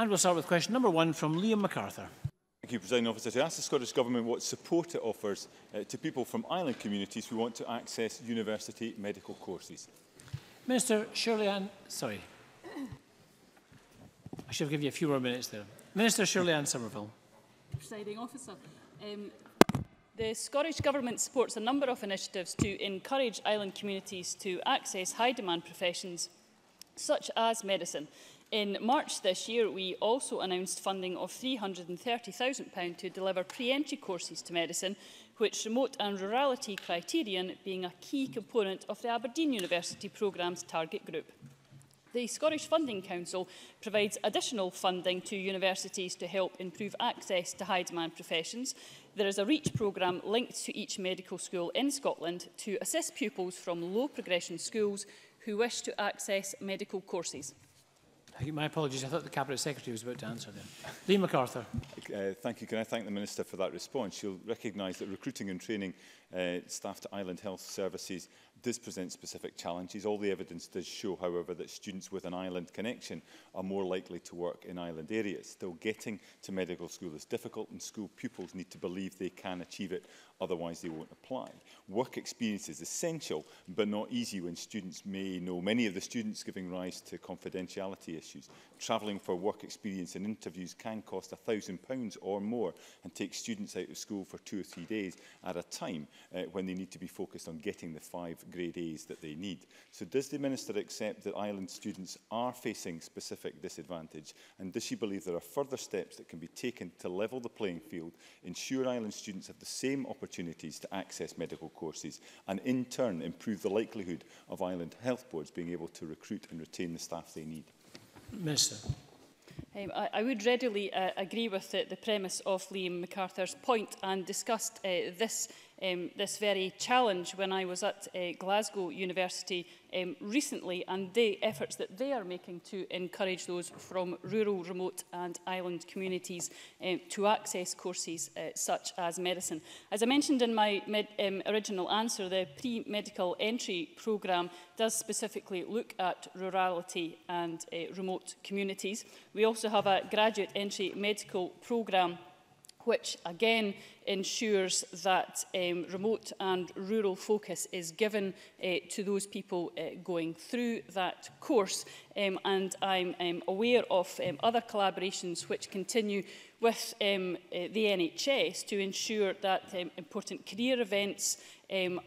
And we'll start with question number one from Liam McArthur. Thank you, Presiding Officer. To ask the Scottish Government what support it offers to people from island communities who want to access university medical courses. Minister Shirley-Anne, sorry, I should have given you a few more minutes there. Minister Shirley-Anne Somerville. Presiding Officer, the Scottish Government supports a number of initiatives to encourage island communities to access high-demand professions such as medicine. In March this year, we also announced funding of £330,000 to deliver pre-entry courses to medicine, which remote and rurality criterion being a key component of the Aberdeen University programme's target group. The Scottish Funding Council provides additional funding to universities to help improve access to high-demand professions. There is a REACH programme linked to each medical school in Scotland to assist pupils from low-progression schools who wish to access medical courses. My apologies, I thought the Cabinet Secretary was about to answer them. Liam McArthur. Thank you. Can I thank the Minister for that response? She'll recognise that recruiting and training staff to island health services does present specific challenges. All the evidence does show, however, that students with an island connection are more likely to work in island areas. Still, getting to medical school is difficult, and school pupils need to believe they can achieve it, otherwise they won't apply. Work experience is essential, but not easy when students may know many of the students, giving rise to confidentiality issues. Travelling for work experience and interviews can cost £1,000 or more and take students out of school for 2 or 3 days at a time when they need to be focused on getting the 5 grade A's that they need. So does the Minister accept that island students are facing specific disadvantage, and does she believe there are further steps that can be taken to level the playing field, ensure island students have the same opportunities to access medical courses, and in turn improve the likelihood of island health boards being able to recruit and retain the staff they need? Minister. I would readily agree with the premise of Liam McArthur's point, and discussed this very challenge when I was at Glasgow University recently, and the efforts that they are making to encourage those from rural, remote and island communities to access courses such as medicine. As I mentioned in my original answer, the pre-medical entry programme does specifically look at rurality and remote communities. We also have a graduate entry medical programme which again ensures that remote and rural focus is given to those people going through that course. And I'm aware of other collaborations which continue with the NHS to ensure that important career events and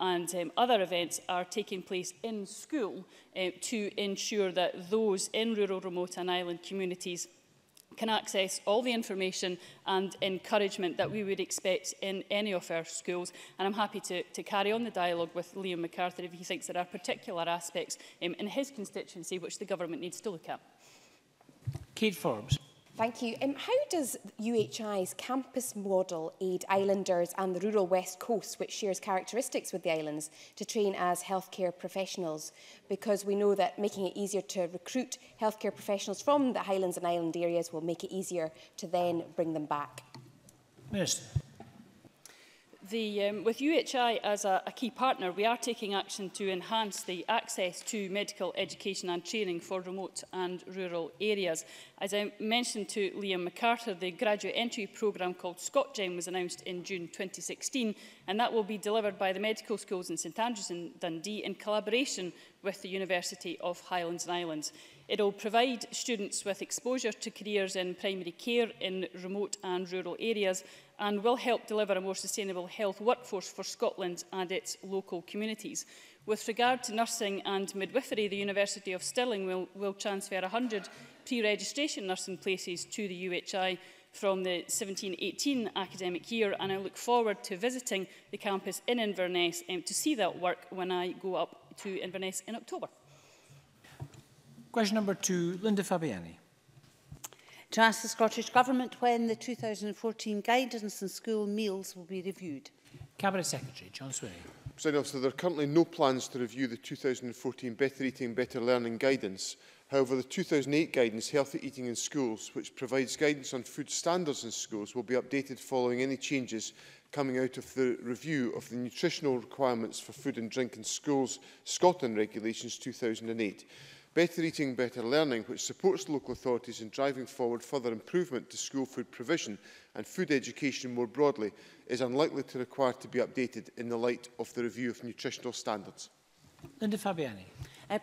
other events are taking place in school to ensure that those in rural, remote and island communities can access all the information and encouragement that we would expect in any of our schools. And I'm happy to carry on the dialogue with Liam McArthur if he thinks there are particular aspects in his constituency which the government needs to look at. Kate Forbes. Thank you. How does UHI's campus model aid islanders and the rural west coast, which shares characteristics with the islands, to train as healthcare professionals? Because we know that making it easier to recruit healthcare professionals from the Highlands and island areas will make it easier to then bring them back. Minister. With UHI as a key partner, we are taking action to enhance the access to medical education and training for remote and rural areas. As I mentioned to Liam McArthur, the graduate entry programme called ScotGem was announced in June 2016, and that will be delivered by the medical schools in St Andrew's and Dundee in collaboration with the University of Highlands and Islands. It will provide students with exposure to careers in primary care in remote and rural areas, and will help deliver a more sustainable health workforce for Scotland and its local communities. With regard to nursing and midwifery, the University of Stirling will transfer 100 pre-registration nursing places to the UHI from the 17-18 academic year, and I look forward to visiting the campus in Inverness to see that work when I go up to Inverness in October. Question number 2, Linda Fabiani. To ask the Scottish Government when the 2014 guidance on school meals will be reviewed. Cabinet Secretary John Swinney. Presiding Officer, there are currently no plans to review the 2014 Better Eating, Better Learning guidance. However, the 2008 guidance, Healthy Eating in Schools, which provides guidance on food standards in schools, will be updated following any changes coming out of the review of the Nutritional Requirements for Food and Drink in Schools Scotland Regulations 2008. Better Eating, Better Learning, which supports local authorities in driving forward further improvement to school food provision and food education more broadly, is unlikely to require to be updated in the light of the review of nutritional standards. Linda Fabiani.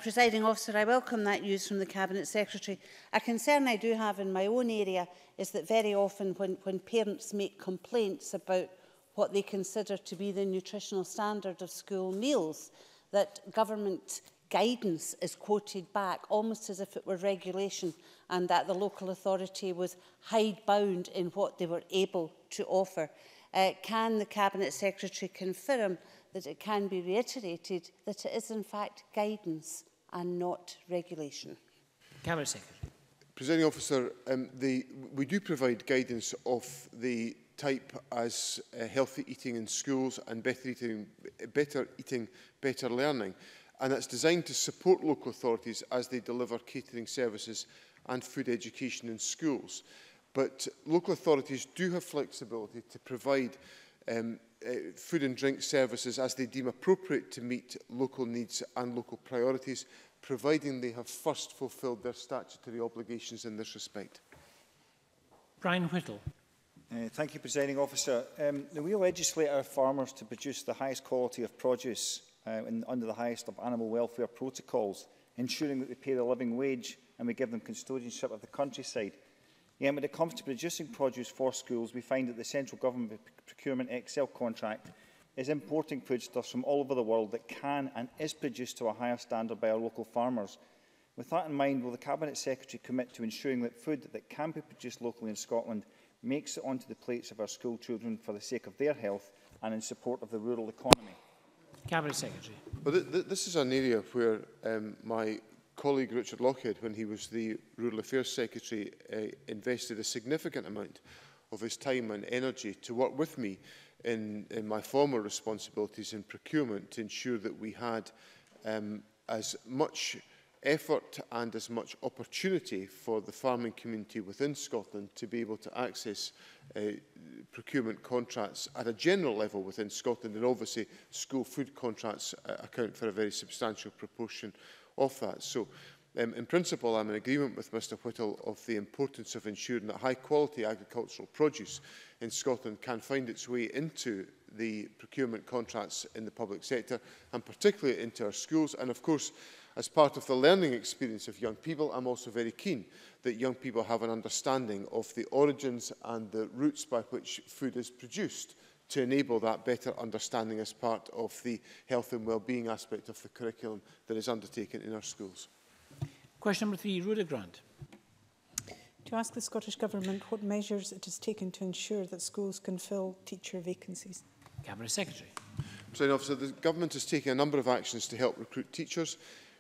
Presiding Officer, I welcome that news from the Cabinet Secretary. A concern I do have in my own area is that very often when parents make complaints about what they consider to be the nutritional standard of school meals, that government guidance is quoted back almost as if it were regulation, and that the local authority was hidebound in what they were able to offer. Can the Cabinet Secretary confirm that it can be reiterated that it is in fact guidance and not regulation? Cabinet Secretary. Presiding Officer, we do provide guidance of the type as healthy eating in schools and better eating, better learning. And that's designed to support local authorities as they deliver catering services and food education in schools. But local authorities do have flexibility to provide food and drink services as they deem appropriate to meet local needs and local priorities, providing they have first fulfilled their statutory obligations in this respect. Brian Whittle. Thank you, Presiding Officer. We legislate our farmers to produce the highest quality of produce under the highest of animal welfare protocols, ensuring that they pay the living wage, and we give them custodianship of the countryside. Yet, when it comes to producing produce for schools, we find that the Central Government Procurement Excel contract is importing foodstuffs from all over the world that can and is produced to a higher standard by our local farmers. With that in mind, will the Cabinet Secretary commit to ensuring that food that can be produced locally in Scotland makes it onto the plates of our school children for the sake of their health and in support of the rural economy? Cabinet Secretary. Well, this is an area where my colleague Richard Lochhead, when he was the Rural Affairs Secretary, invested a significant amount of his time and energy to work with me in my former responsibilities in procurement to ensure that we had as much effort and as much opportunity for the farming community within Scotland to be able to access procurement contracts at a general level within Scotland, and obviously school food contracts account for a very substantial proportion of that. So, in principle, I'm in agreement with Mr Whittle of the importance of ensuring that high-quality agricultural produce in Scotland can find its way into the procurement contracts in the public sector, and particularly into our schools. And, of course, as part of the learning experience of young people, I'm also very keen that young people have an understanding of the origins and the routes by which food is produced, to enable that better understanding as part of the health and well-being aspect of the curriculum that is undertaken in our schools. Question number 3, Rhoda Grant. To ask the Scottish Government what measures it has taken to ensure that schools can fill teacher vacancies. Cabinet Secretary. Presiding Officer, the Government has taken a number of actions to help recruit teachers.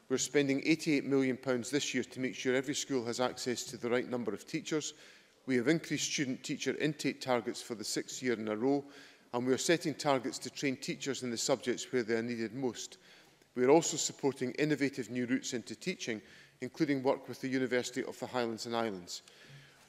We're spending £88 million this year to make sure every school has access to the right number of teachers. We have increased student-teacher intake targets for the 6th year in a row, and we are setting targets to train teachers in the subjects where they are needed most. We are also supporting innovative new routes into teaching, including work with the University of the Highlands and Islands.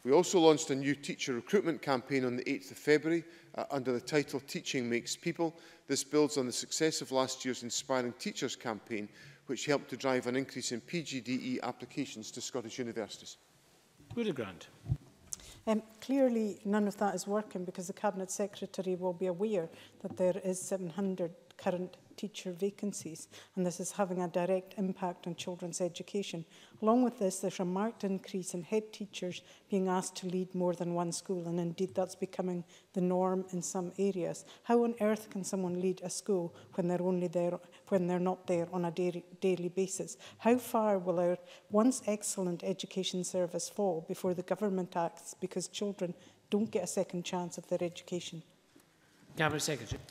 We also launched a new teacher recruitment campaign on the 8th of February under the title Teaching Makes People. This builds on the success of last year's Inspiring Teachers campaign, which helped to drive an increase in PGDE applications to Scottish universities. Rhoda Grant. Clearly, none of that is working, because the Cabinet Secretary will be aware that there is 700 current teacher vacancies, and this is having a direct impact on children's education. Along with this, there's a marked increase in head teachers being asked to lead more than one school, and indeed that's becoming the norm in some areas. How on earth can someone lead a school when they're not there on a daily basis? How far will our once excellent education service fall before the government acts, because children don't get a second chance of their education? Cabinet Secretary.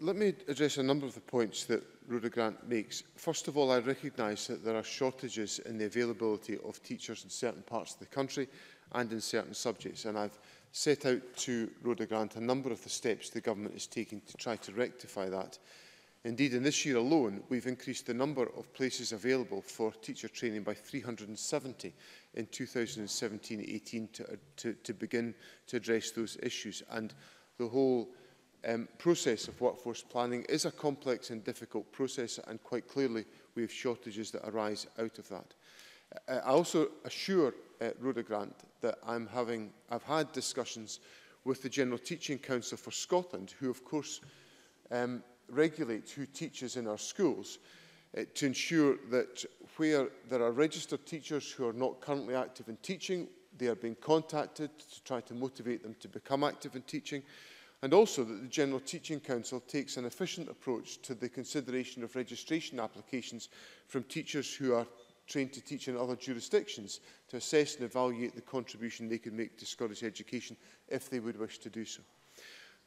Let me address a number of the points that Rhoda Grant makes. First of all, I recognise that there are shortages in the availability of teachers in certain parts of the country and in certain subjects, and I've set out to Rhoda Grant a number of the steps the Government is taking to try to rectify that. Indeed, in this year alone, we've increased the number of places available for teacher training by 370 in 2017-18 to begin to address those issues, and the whole process of workforce planning is a complex and difficult process, and quite clearly we have shortages that arise out of that. I also assure Rhoda Grant that I've had discussions with the General Teaching Council for Scotland, who of course regulates who teaches in our schools, to ensure that where there are registered teachers who are not currently active in teaching, they are being contacted to try to motivate them to become active in teaching, and also that the General Teaching Council takes an efficient approach to the consideration of registration applications from teachers who are trained to teach in other jurisdictions, to assess and evaluate the contribution they could make to Scottish education if they would wish to do so.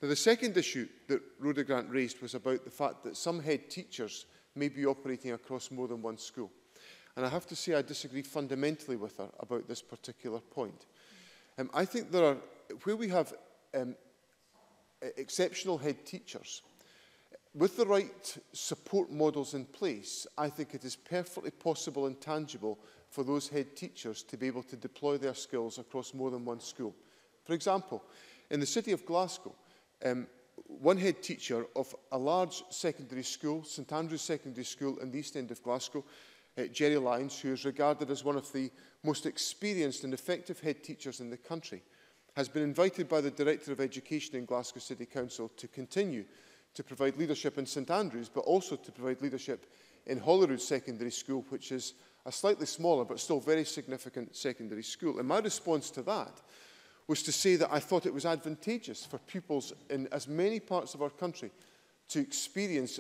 Now, the second issue that Rhoda Grant raised was about the fact that some head teachers may be operating across more than one school. And I have to say I disagree fundamentally with her about this particular point. I think there are, where we have exceptional head teachers, with the right support models in place, I think it is perfectly possible and tangible for those head teachers to be able to deploy their skills across more than one school. For example, in the city of Glasgow, one head teacher of a large secondary school, St Andrew's Secondary School in the east end of Glasgow, Gerry Lyons, who is regarded as one of the most experienced and effective head teachers in the country, has been invited by the Director of Education in Glasgow City Council to continue to provide leadership in St Andrews, but also to provide leadership in Holyrood Secondary School, which is a slightly smaller but still very significant secondary school. And my response to that was to say that I thought it was advantageous for pupils in as many parts of our country to experience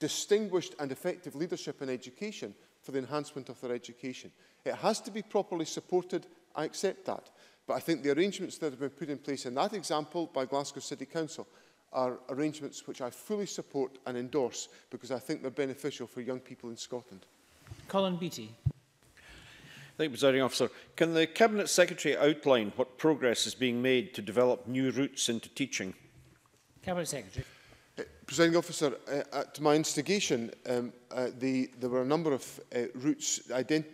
distinguished and effective leadership in education for the enhancement of their education. It has to be properly supported, I accept that. But I think the arrangements that have been put in place in that example by Glasgow City Council are arrangements which I fully support and endorse, because I think they're beneficial for young people in Scotland. Colin Beattie. Thank you, Presiding Officer. Can the Cabinet Secretary outline what progress is being made to develop new routes into teaching? Cabinet Secretary. Presiding Officer, at my instigation, there were a number of routes,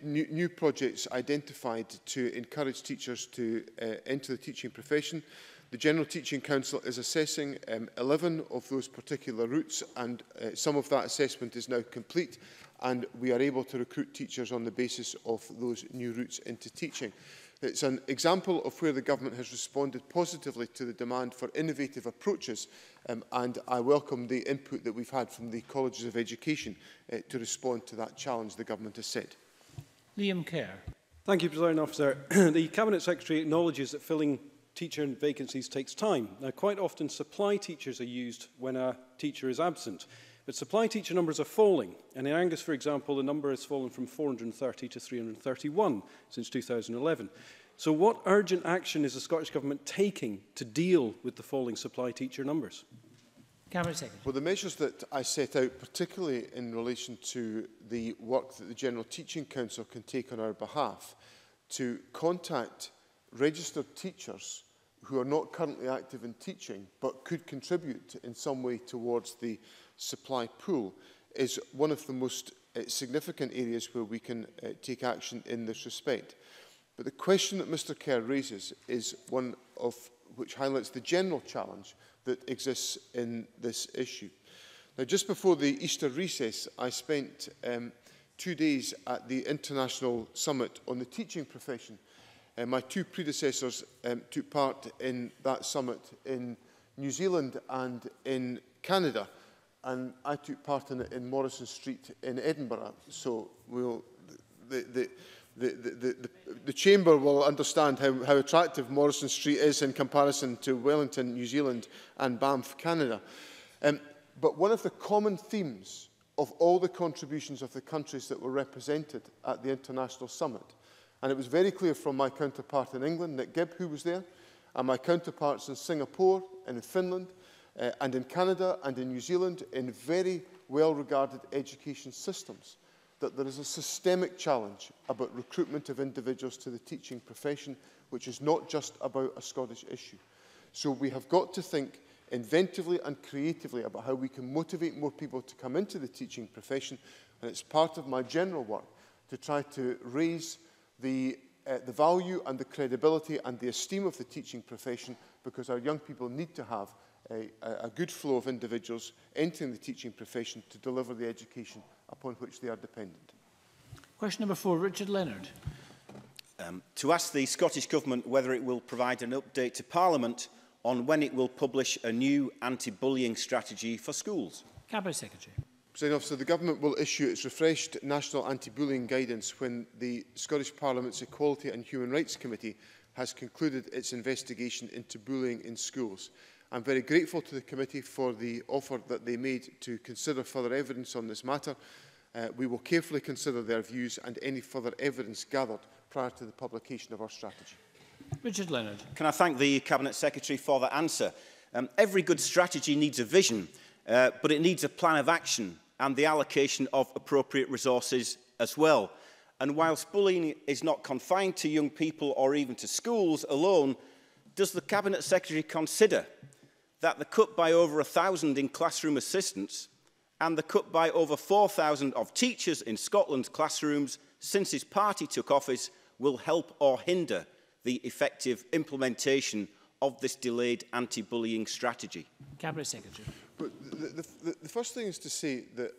new projects identified to encourage teachers to enter the teaching profession. The General Teaching Council is assessing 11 of those particular routes, and some of that assessment is now complete, and we are able to recruit teachers on the basis of those new routes into teaching. It's an example of where the government has responded positively to the demand for innovative approaches, and I welcome the input that we've had from the Colleges of Education to respond to that challenge the government has set. Liam Kerr. Thank you, Presiding Officer. The Cabinet Secretary acknowledges that filling teacher vacancies takes time. Now, quite often supply teachers are used when a teacher is absent, but supply teacher numbers are falling. And in Angus, for example, the number has fallen from 430 to 331 since 2011. So what urgent action is the Scottish Government taking to deal with the falling supply teacher numbers? Cabinet Secretary. Well, the measures that I set out, particularly in relation to the work that the General Teaching Council can take on our behalf to contact registered teachers who are not currently active in teaching but could contribute in some way towards the supply pool, is one of the most significant areas where we can take action in this respect. But the question that Mr Kerr raises is one of which highlights the general challenge that exists in this issue. Now, just before the Easter recess, I spent 2 days at the International Summit on the Teaching Profession. My two predecessors took part in that summit in New Zealand and in Canada, and I took part in it in Morrison Street in Edinburgh. So the Chamber will understand how attractive Morrison Street is in comparison to Wellington, New Zealand, and Banff, Canada. But one of the common themes of all the contributions of the countries that were represented at the International Summit, and it was very clear from my counterpart in England, Nick Gibb, who was there, and my counterparts in Singapore and in Finland and in Canada and in New Zealand, in very well-regarded education systems, that there is a systemic challenge about recruitment of individuals to the teaching profession, which is not just about a Scottish issue. So we have got to think inventively and creatively about how we can motivate more people to come into the teaching profession, and it's part of my general work to try to raise the value and the credibility and the esteem of the teaching profession, because our young people need to have a good flow of individuals entering the teaching profession to deliver the education upon which they are dependent. Question number 4, Richard Leonard. To ask the Scottish Government whether it will provide an update to Parliament on when it will publish a new anti-bullying strategy for schools. Cabinet Secretary. Presiding Officer, the Government will issue its refreshed National Anti-Bullying Guidance when the Scottish Parliament's Equality and Human Rights Committee has concluded its investigation into bullying in schools. I'm very grateful to the committee for the offer that they made to consider further evidence on this matter. We will carefully consider their views and any further evidence gathered prior to the publication of our strategy. Richard Leonard. Can I thank the Cabinet Secretary for that answer? Every good strategy needs a vision, but it needs a plan of action and the allocation of appropriate resources as well. And whilst bullying is not confined to young people or even to schools alone, does the Cabinet Secretary consider that the cut by over 1,000 in classroom assistants and the cut by over 4,000 of teachers in Scotland's classrooms since his party took office will help or hinder the effective implementation of this delayed anti-bullying strategy? Cabinet Secretary. But the first thing is to say that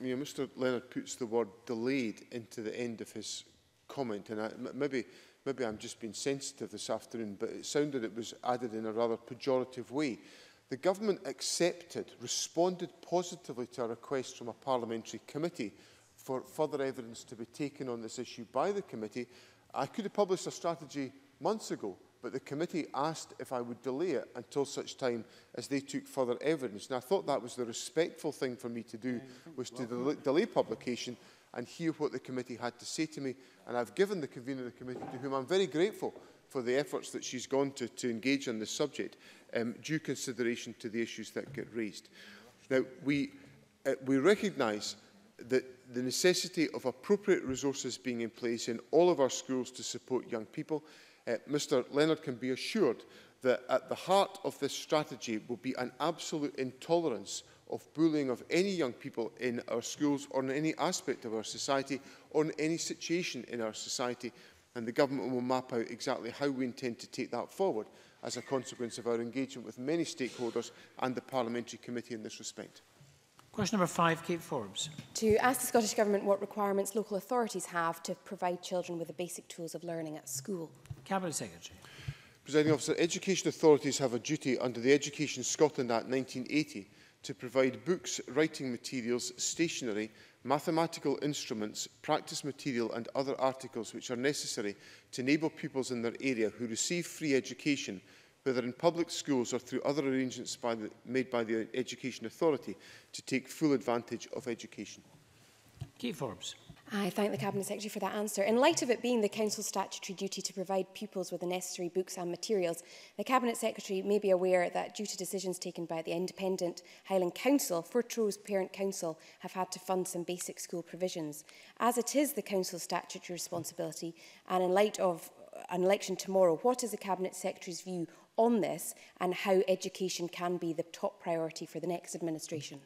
Mr. Leonard puts the word delayed into the end of his comment, and maybe I'm just being sensitive this afternoon, but it sounded it was added in a rather pejorative way. The Government accepted, responded positively to a request from a parliamentary committee for further evidence to be taken on this issue by the committee. I could have published a strategy months ago, but the committee asked if I would delay it until such time as they took further evidence. And I thought that was the respectful thing for me to do, was to delay publication and hear what the committee had to say to me. And I've given the convener of the committee, to whom I'm very grateful for the efforts that she's gone to engage on this subject, due consideration to the issues that get raised. Now, we recognise that the necessity of appropriate resources being in place in all of our schools to support young people. Mr. Leonard can be assured that at the heart of this strategy will be an absolute intolerance of bullying of any young people in our schools or in any aspect of our society or in any situation in our society, and the Government will map out exactly how we intend to take that forward as a consequence of our engagement with many stakeholders and the Parliamentary Committee in this respect. Question number 5, Kate Forbes. To ask the Scottish Government what requirements local authorities have to provide children with the basic tools of learning at school. Cabinet Secretary. Presiding Officer, education authorities have a duty under the Education Scotland Act 1980 to provide books, writing materials, stationery, mathematical instruments, practice material and other articles which are necessary to enable pupils in their area who receive free education, whether in public schools or through other arrangements made by the Education Authority, to take full advantage of education. Kate Forbes. I thank the Cabinet Secretary for that answer. In light of it being the Council's statutory duty to provide pupils with the necessary books and materials, the Cabinet Secretary may be aware that due to decisions taken by the Independent Highland Council, Fortrose Parent Council have had to fund some basic school provisions. As it is the Council's statutory responsibility, and in light of an election tomorrow, what is the Cabinet Secretary's view on this and how education can be the top priority for the next administration?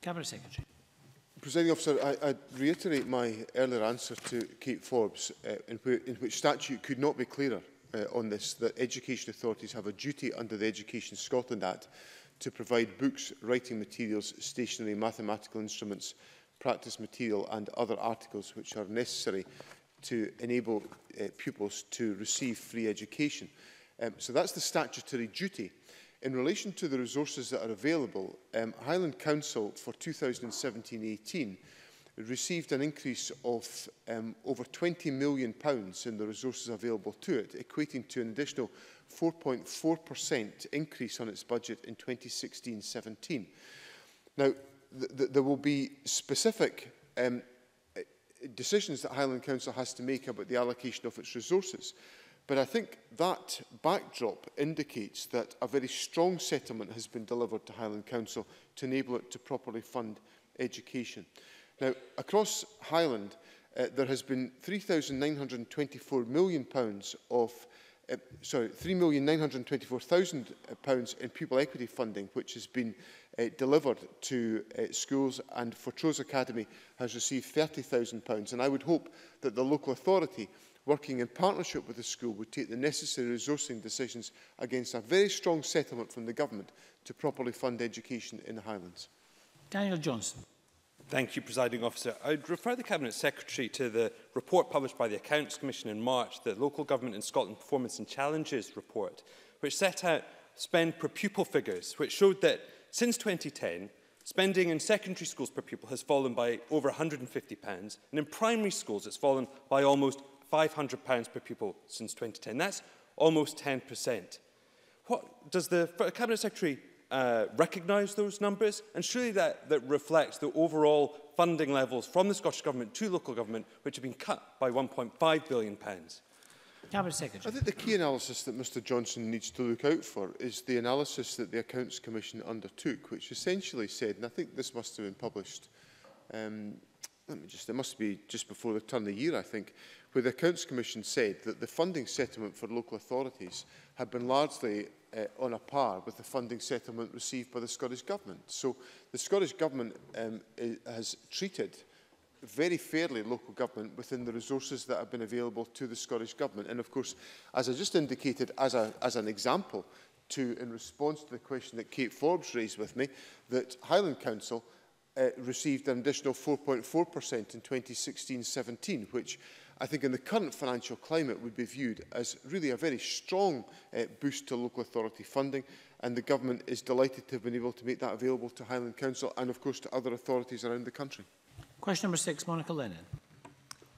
Cabinet Secretary. Presiding Officer, I reiterate my earlier answer to Kate Forbes, in which statute could not be clearer on this, that education authorities have a duty under the Education Scotland Act to provide books, writing materials, stationery, mathematical instruments, practice material and other articles which are necessary to enable pupils to receive free education. So that's the statutory duty. In relation to the resources that are available, Highland Council for 2017-18 received an increase of over £20 million in the resources available to it, equating to an additional 4.4% increase on its budget in 2016-17. Now, there will be specific decisions that Highland Council has to make about the allocation of its resources. But I think that backdrop indicates that a very strong settlement has been delivered to Highland Council to enable it to properly fund education. Now, across Highland, there has been £3,924,000 in pupil equity funding, which has been delivered to schools, and Fortrose Academy has received £30,000. And I would hope that the local authority working in partnership with the school, would take the necessary resourcing decisions against a very strong settlement from the government to properly fund education in the Highlands. Daniel Johnson. Thank you, Presiding Officer. I would refer the Cabinet Secretary to the report published by the Accounts Commission in March, the Local Government in Scotland Performance and Challenges report, which set out spend per pupil figures, which showed that since 2010, spending in secondary schools per pupil has fallen by over £150, and in primary schools it's fallen by almost £500 per pupil since 2010. That's almost 10%. What does the Cabinet Secretary recognise those numbers? And surely that reflects the overall funding levels from the Scottish Government to local government, which have been cut by £1.5 billion. Cabinet Secretary. I think the key analysis that Mr Johnson needs to look out for is the analysis that the Accounts Commission undertook, which essentially said, and I think this must have been published, it must be just before the turn of the year, I think, where the Accounts Commission said that the funding settlement for local authorities had been largely on a par with the funding settlement received by the Scottish Government. So the Scottish Government has treated very fairly local government within the resources that have been available to the Scottish Government. And of course, as I just indicated, as an example, in response to the question that Kate Forbes raised with me, that Highland Council received an additional 4.4% in 2016-17, which I think in the current financial climate would be viewed as really a very strong boost to local authority funding, and the government is delighted to have been able to make that available to Highland Council and of course to other authorities around the country. Question number 6, Monica Lennon.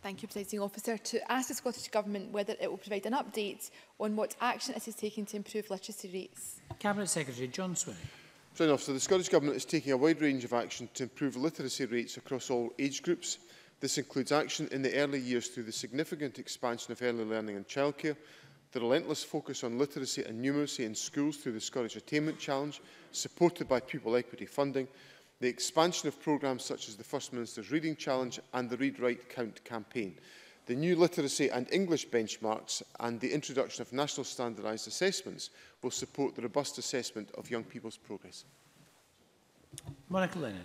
Thank you, Presiding Officer. To ask the Scottish Government whether it will provide an update on what action it is taking to improve literacy rates. Cabinet Secretary John Swinney. Presiding Officer, the Scottish Government is taking a wide range of action to improve literacy rates across all age groups. This includes action in the early years through the significant expansion of early learning and childcare, the relentless focus on literacy and numeracy in schools through the Scottish Attainment Challenge, supported by pupil equity funding, the expansion of programmes such as the First Minister's Reading Challenge and the Read, Write, Count campaign, the new literacy and English benchmarks and the introduction of national standardised assessments will support the robust assessment of young people's progress. Monica Lennon.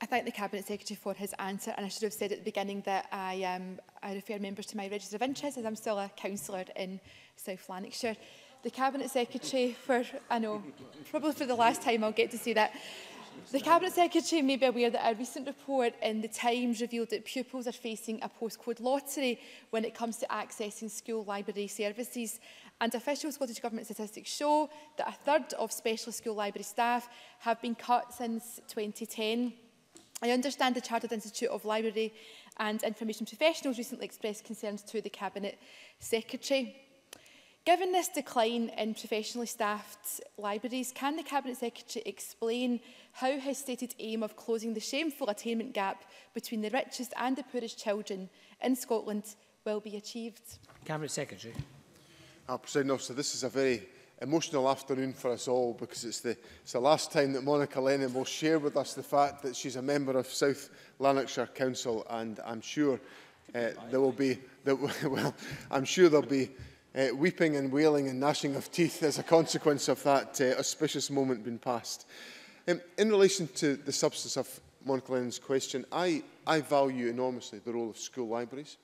I thank the Cabinet Secretary for his answer, and I should have said at the beginning that I refer members to my register of interest, as I'm still a councillor in South Lanarkshire. The Cabinet Secretary, I know, probably for the last time I'll get to say that. The Cabinet Secretary may be aware that a recent report in the Times revealed that pupils are facing a postcode lottery when it comes to accessing school library services. And official Scottish Government statistics show that a third of specialist school library staff have been cut since 2010. I understand the Chartered Institute of Library and Information Professionals recently expressed concerns to the Cabinet Secretary. Given this decline in professionally staffed libraries, can the Cabinet Secretary explain how his stated aim of closing the shameful attainment gap between the richest and the poorest children in Scotland will be achieved? Cabinet Secretary. Presiding Officer, this is a very emotional afternoon for us all, because it's the last time that Monica Lennon will share with us the fact that she's a member of South Lanarkshire Council, and I'm sure there'll be weeping and wailing and gnashing of teeth as a consequence of that auspicious moment being passed. In relation to the substance of Monica Lennon's question, I value enormously the role of school libraries.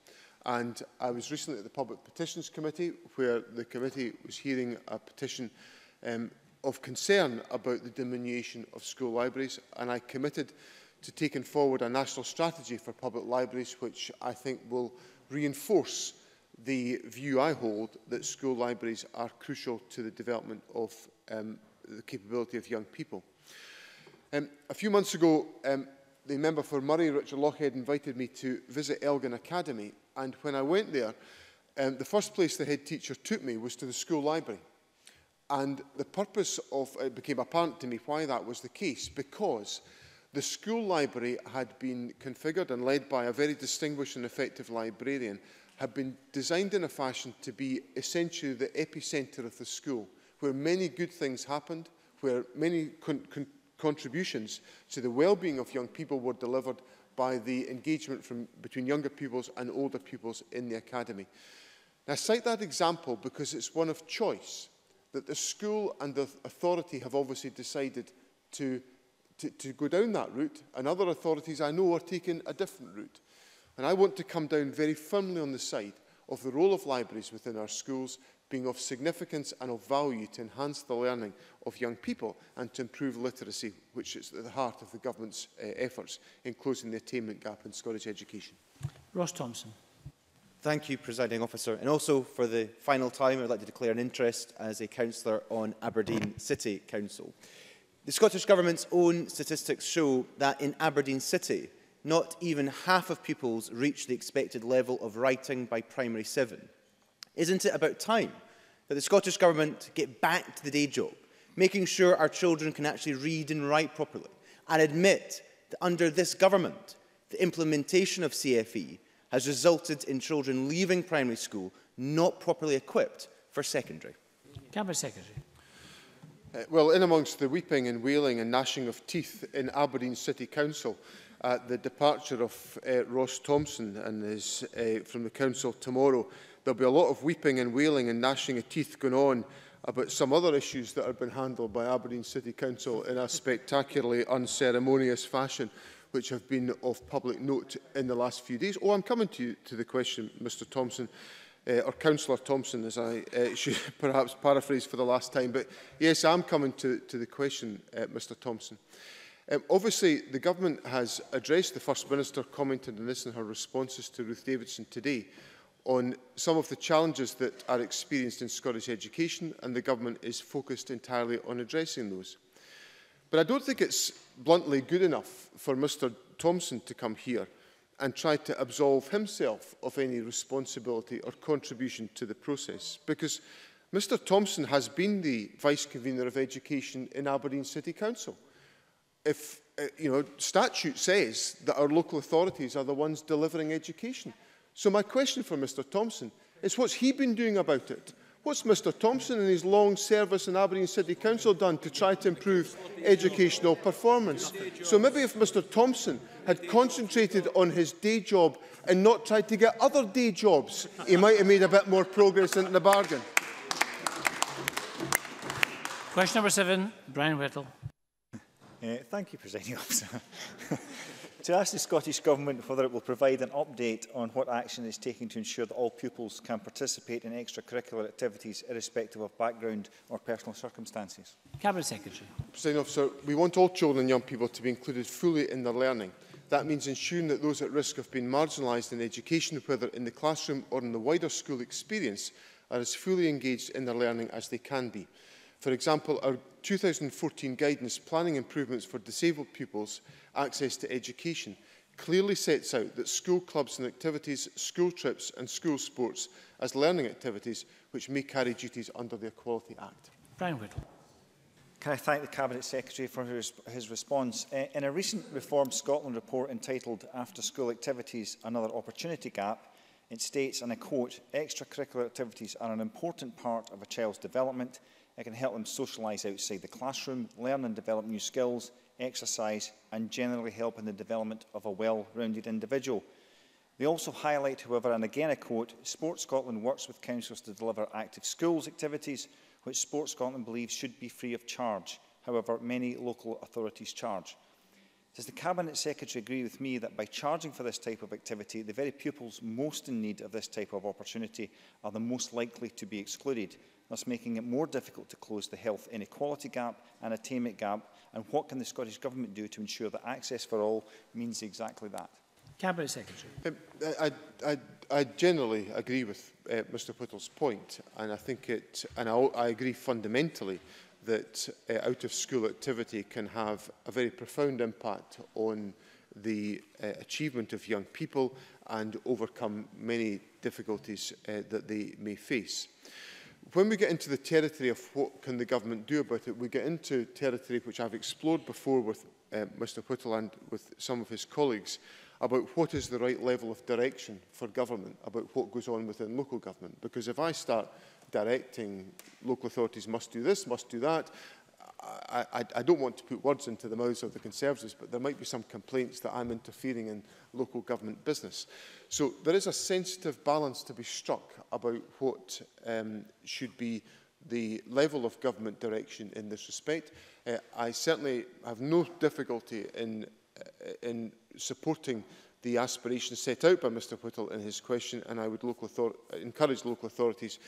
And I was recently at the Public Petitions Committee, where the committee was hearing a petition of concern about the diminution of school libraries, and I committed to taking forward a national strategy for public libraries, which I think will reinforce the view I hold that school libraries are crucial to the development of the capability of young people. A few months ago, the member for Murray, Richard Lochhead, invited me to visit Elgin Academy. And when I went there, the first place the head teacher took me was to the school library. And the purpose of it became apparent to me why that was the case, because the school library had been configured and led by a very distinguished and effective librarian, had been designed in a fashion to be essentially the epicentre of the school, where many good things happened, where many contributions to the well-being of young people were delivered by the engagement between younger pupils and older pupils in the academy. Now, I cite that example because it's one of choice that the school and the authority have obviously decided to go down that route, and other authorities I know are taking a different route. And I want to come down very firmly on the side of the role of libraries within our schools being of significance and of value to enhance the learning of young people and to improve literacy, which is at the heart of the government's efforts in closing the attainment gap in Scottish education. Ross Thomson. Thank you, Presiding Officer. And also, for the final time, I would like to declare an interest as a councillor on Aberdeen City Council. The Scottish Government's own statistics show that in Aberdeen City, not even half of pupils reach the expected level of writing by primary 7. Isn't it about time that the Scottish Government get back to the day job, making sure our children can actually read and write properly, and admit that under this government, the implementation of CFE has resulted in children leaving primary school not properly equipped for secondary? Cabinet Secretary. Well, in amongst the weeping and wailing and gnashing of teeth in Aberdeen City Council at the departure of Ross Thomson and his, from the council tomorrow, there will be a lot of weeping and wailing and gnashing of teeth going on about some other issues that have been handled by Aberdeen City Council in a spectacularly unceremonious fashion, which have been of public note in the last few days. Oh, I'm coming to you to the question, Mr Thomson, or Councillor Thomson, as I should perhaps paraphrase for the last time. But yes, I'm coming to the question, Mr Thomson. Obviously, the government has addressed, the First Minister commented on this in her responses to Ruth Davidson today, on some of the challenges that are experienced in Scottish education, and the government is focused entirely on addressing those. But I don't think it's bluntly good enough for Mr Thomson to come here and try to absolve himself of any responsibility or contribution to the process, because Mr Thomson has been the Vice Convener of Education in Aberdeen City Council. If, you know, statute says that our local authorities are the ones delivering education. So my question for Mr Thomson is, what's he been doing about it? What's Mr Thomson and his long service in Aberdeen City Council done to try to improve educational performance? So maybe if Mr Thomson had concentrated on his day job and not tried to get other day jobs, he might have made a bit more progress in the bargain. Question number 7, Brian Whittle. Thank you, Presiding Officer. To ask the Scottish Government whether it will provide an update on what action is taken to ensure that all pupils can participate in extracurricular activities irrespective of background or personal circumstances. Cabinet Secretary. Presiding Officer, we want all children and young people to be included fully in their learning. That means ensuring that those at risk of being marginalised in education, whether in the classroom or in the wider school experience, are as fully engaged in their learning as they can be. For example, our 2014 guidance, Planning Improvements for Disabled Pupils, Access to Education, clearly sets out that school clubs and activities, school trips and school sports as learning activities which may carry duties under the Equality Act. Brian Whittle. Can I thank the Cabinet Secretary for his response? In a recent Reform Scotland report entitled After School Activities, Another Opportunity Gap, it states, and I quote, extracurricular activities are an important part of a child's development. It can help them socialise outside the classroom, learn and develop new skills, exercise, and generally help in the development of a well-rounded individual. They also highlight, however, and again I quote, Sport Scotland works with councils to deliver active schools activities, which Sport Scotland believes should be free of charge. However, many local authorities charge. Does the Cabinet Secretary agree with me that by charging for this type of activity, the very pupils most in need of this type of opportunity are the most likely to be excluded, thus making it more difficult to close the health inequality gap and attainment gap? And what can the Scottish Government do to ensure that access for all means exactly that? Cabinet Secretary. I generally agree with Mr Whittle's point, and I think I agree fundamentally that out-of-school activity can have a very profound impact on the achievement of young people and overcome many difficulties that they may face. When we get into the territory of what can the government do about it, we get into territory which I've explored before with Mr Whittle and with some of his colleagues about what is the right level of direction for government, about what goes on within local government. Because if I start directing local authorities must do this, must do that, I don't want to put words into the mouths of the Conservatives, but there might be some complaints that I'm interfering in local government business. So there is a sensitive balance to be struck about what should be the level of government direction in this respect. I certainly have no difficulty in supporting the aspirations set out by Mr Whittle in his question, and I would encourage local authorities,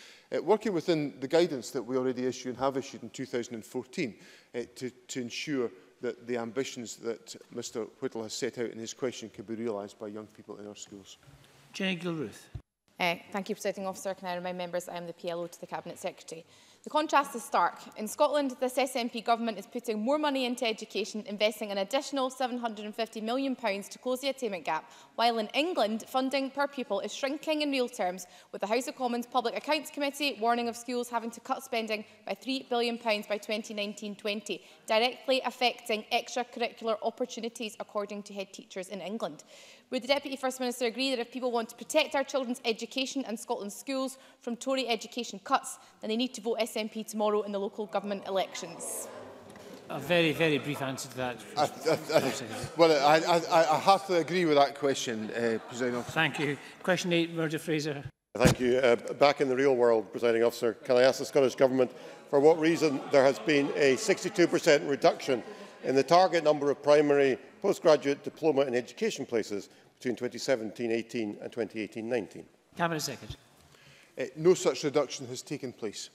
working within the guidance that we already issue and have issued in 2014, to ensure that the ambitions that Mr Whittle has set out in his question can be realised by young people in our schools. Jenny Gilruth. Thank you, Presiding Officer. Can I remind members I am the PLO to the Cabinet Secretary. The contrast is stark. In Scotland, this SNP government is putting more money into education, investing an additional £750 million to close the attainment gap, while in England, funding per pupil is shrinking in real terms, with the House of Commons Public Accounts Committee warning of schools having to cut spending by £3 billion by 2019-20, directly affecting extracurricular opportunities, according to head teachers in England. Would the Deputy First Minister agree that if people want to protect our children's education and Scotland's schools from Tory education cuts, then they need to vote SNP tomorrow in the local government elections? A very, very brief answer to that. I heartily agree with that question, Presiding Officer. Thank you. Question 8, Murdo Fraser. Thank you. Back in the real world, Presiding Officer, can I ask the Scottish Government for what reason there has been a 62% reduction in the target number of primary, postgraduate, diploma and education places between 2017-18 and 2018-19. Cabinet Secretary. No such reduction has taken place.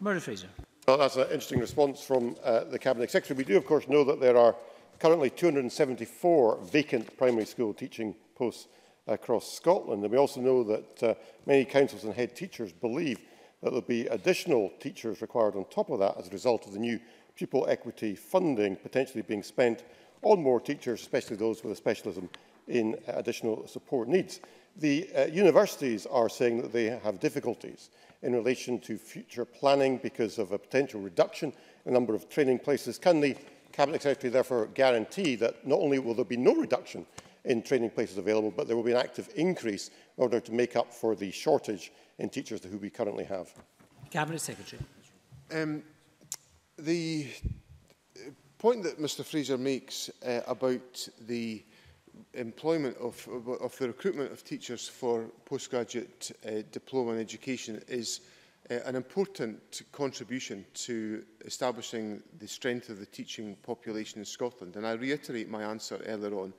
Murdo Fraser. Well, that's an interesting response from the Cabinet Secretary. We do, of course, know that there are currently 274 vacant primary school teaching posts across Scotland. And we also know that many councils and head teachers believe that there will be additional teachers required on top of that as a result of the new pupil equity funding potentially being spent on more teachers, especially those with a specialism in additional support needs. The universities are saying that they have difficulties in relation to future planning because of a potential reduction in the number of training places. Can the Cabinet Secretary therefore guarantee that not only will there be no reduction in training places available, but there will be an active increase in order to make up for the shortage in teachers who we currently have? Cabinet Secretary. The point that Mr Fraser makes about the employment of the recruitment of teachers for postgraduate diploma and education is an important contribution to establishing the strength of the teaching population in Scotland. And I reiterate my answer earlier on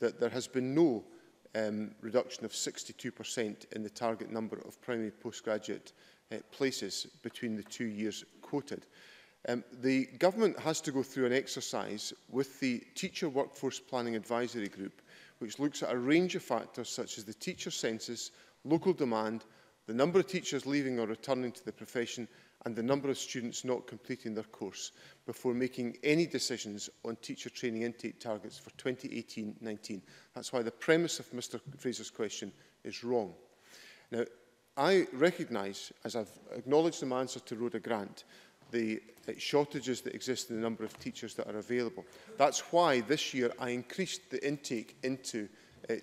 that there has been no reduction of 62% in the target number of primary postgraduate places between the 2 years quoted. The government has to go through an exercise with the Teacher Workforce Planning Advisory Group, which looks at a range of factors such as the teacher census, local demand, the number of teachers leaving or returning to the profession, and the number of students not completing their course, before making any decisions on teacher training intake targets for 2018-19. That's why the premise of Mr Fraser's question is wrong. Now, I recognise, as I've acknowledged in my answer to Rhoda Grant, the shortages that exist in the number of teachers that are available. That's why this year I increased the intake into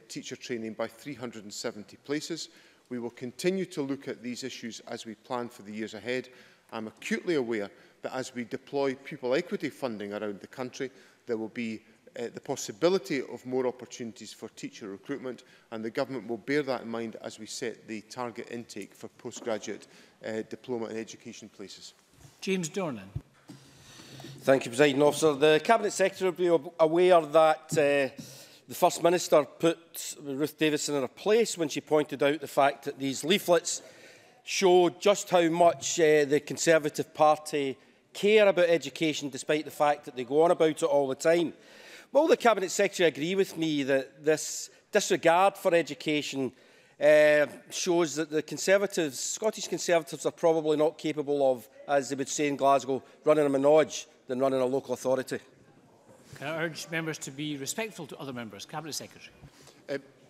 teacher training by 370 places. We will continue to look at these issues as we plan for the years ahead. I'm acutely aware that as we deploy pupil equity funding around the country, there will be the possibility of more opportunities for teacher recruitment, and the government will bear that in mind as we set the target intake for postgraduate diploma and education places. James Dornan. Thank you, Presiding Officer. The Cabinet Secretary will be aware that the First Minister put Ruth Davidson in her place when she pointed out the fact that these leaflets show just how much the Conservative Party care about education, despite the fact that they go on about it all the time. Will the Cabinet Secretary agree with me that this disregard for education shows that the Conservatives, Scottish Conservatives, are probably not capable of, as they would say in Glasgow, running a menage than running a local authority? Can I urge members to be respectful to other members? Cabinet Secretary.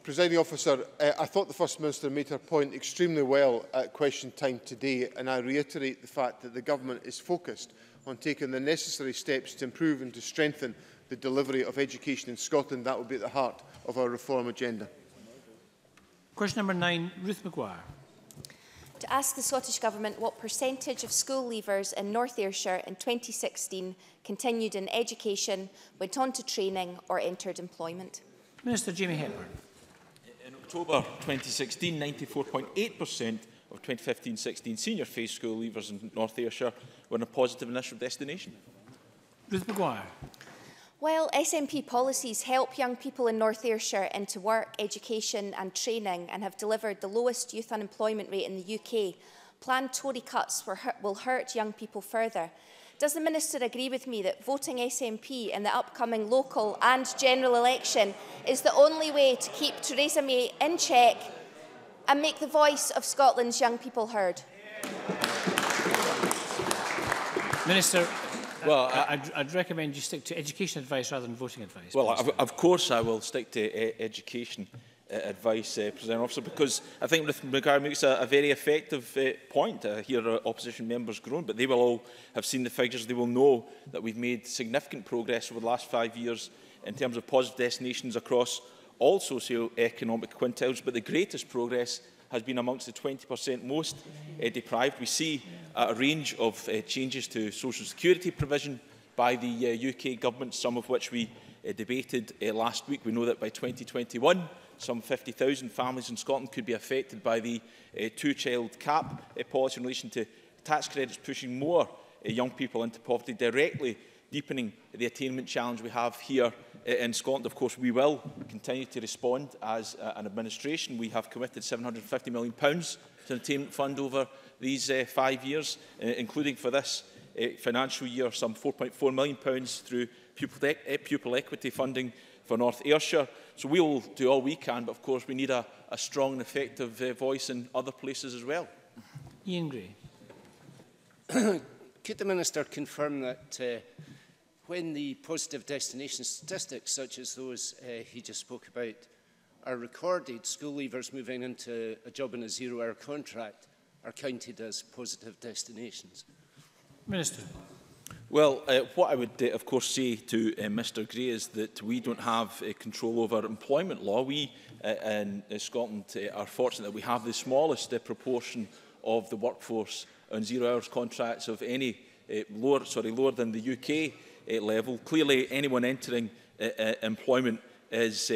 Presiding Officer, I thought the First Minister made her point extremely well at question time today, and I reiterate the fact that the Government is focused on taking the necessary steps to improve and to strengthen the delivery of education in Scotland. That will be at the heart of our reform agenda. Question number 9, Ruth Maguire. To ask the Scottish Government what percentage of school leavers in North Ayrshire in 2016 continued in education, went on to training or entered employment. Minister Jamie Hepburn. In October 2016, 94.8% of 2015-16 senior phase school leavers in North Ayrshire were in a positive initial destination. Ruth Maguire. While SNP policies help young people in North Ayrshire into work, education and training and have delivered the lowest youth unemployment rate in the UK, planned Tory cuts will hurt young people further. Does the Minister agree with me that voting SNP in the upcoming local and general election is the only way to keep Theresa May in check and make the voice of Scotland's young people heard? Minister. Well, I'd recommend you stick to education advice rather than voting advice. Well, of course I will stick to education advice, President Officer, because I think Ruth Maguire makes a very effective point. I hear opposition members groan, but they will all have seen the figures. They will know that we've made significant progress over the last 5 years in terms of positive destinations across all socio-economic quintiles, but the greatest progress has been amongst the 20% most deprived. We see a range of changes to social security provision by the UK government, some of which we debated last week. We know that by 2021, some 50,000 families in Scotland could be affected by the two-child cap policy in relation to tax credits, pushing more young people into poverty, directly deepening the attainment challenge we have here in Scotland. Of course, we will continue to respond as an administration. We have committed £750 million to the attainment fund over these 5 years, including for this financial year some £4.4 million through pupil equity funding for North Ayrshire. So we will do all we can, but of course we need a strong and effective voice in other places as well. Ian Gray. Could the Minister confirm that when the positive destination statistics, such as those he just spoke about, are recorded, school leavers moving into a job in a zero-hour contract are counted as positive destinations? Minister. Well, what I would, of course, say to Mr Gray is that we don't have control over employment law. We in Scotland are fortunate that we have the smallest proportion of the workforce on zero-hours contracts of any lower than the UK level. Clearly, anyone entering employment is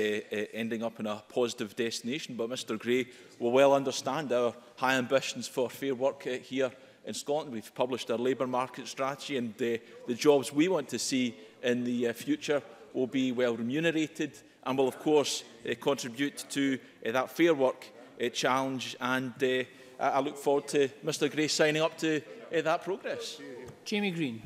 ending up in a positive destination, but Mr Gray will well understand our high ambitions for fair work here in Scotland. We've published our labour market strategy, and the jobs we want to see in the future will be well remunerated and will, of course, contribute to that fair work challenge. And I look forward to Mr Gray signing up to that progress. Jamie Green.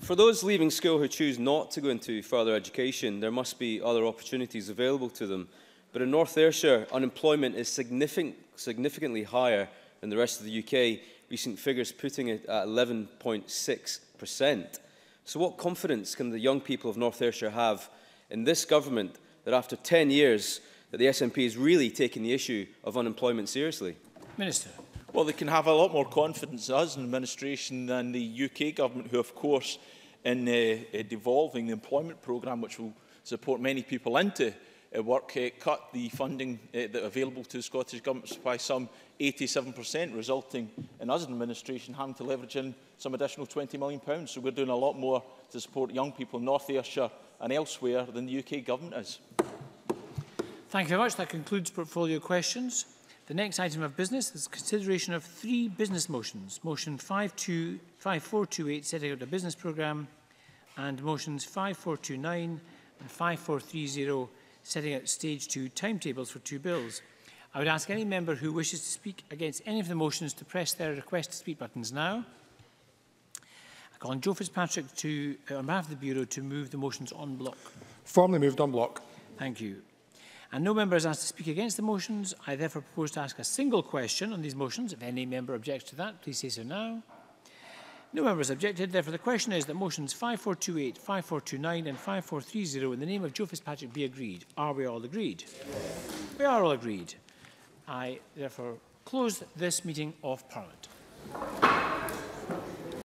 For those leaving school who choose not to go into further education, there must be other opportunities available to them. But in North Ayrshire, unemployment is significantly higher than the rest of the UK, recent figures putting it at 11.6%. So what confidence can the young people of North Ayrshire have in this government that after 10 years that the SNP is really taking the issue of unemployment seriously? Minister. Well, they can have a lot more confidence in us in administration than the UK government, who, of course, in devolving the employment programme, which will support many people into work, cut the funding that available to the Scottish Government by some 87%, resulting in us in administration having to leverage in some additional £20 million. So we're doing a lot more to support young people in North Ayrshire and elsewhere than the UK government is. Thank you very much. That concludes portfolio questions. The next item of business is consideration of three business motions. Motion 5428, setting out a business programme, and motions 5429 and 5430, setting out stage 2 timetables for two bills. I would ask any member who wishes to speak against any of the motions to press their request to speak buttons now. I call on Joe Fitzpatrick on behalf of the Bureau to move the motions on block. Formally moved on block. Thank you. And no member is asked to speak against the motions. I therefore propose to ask a single question on these motions. If any member objects to that, please say so now. No member has objected. Therefore, the question is that motions 5428, 5429 and 5430 in the name of Joe Fitzpatrick be agreed. Are we all agreed? We are all agreed. I therefore close this meeting of Parliament.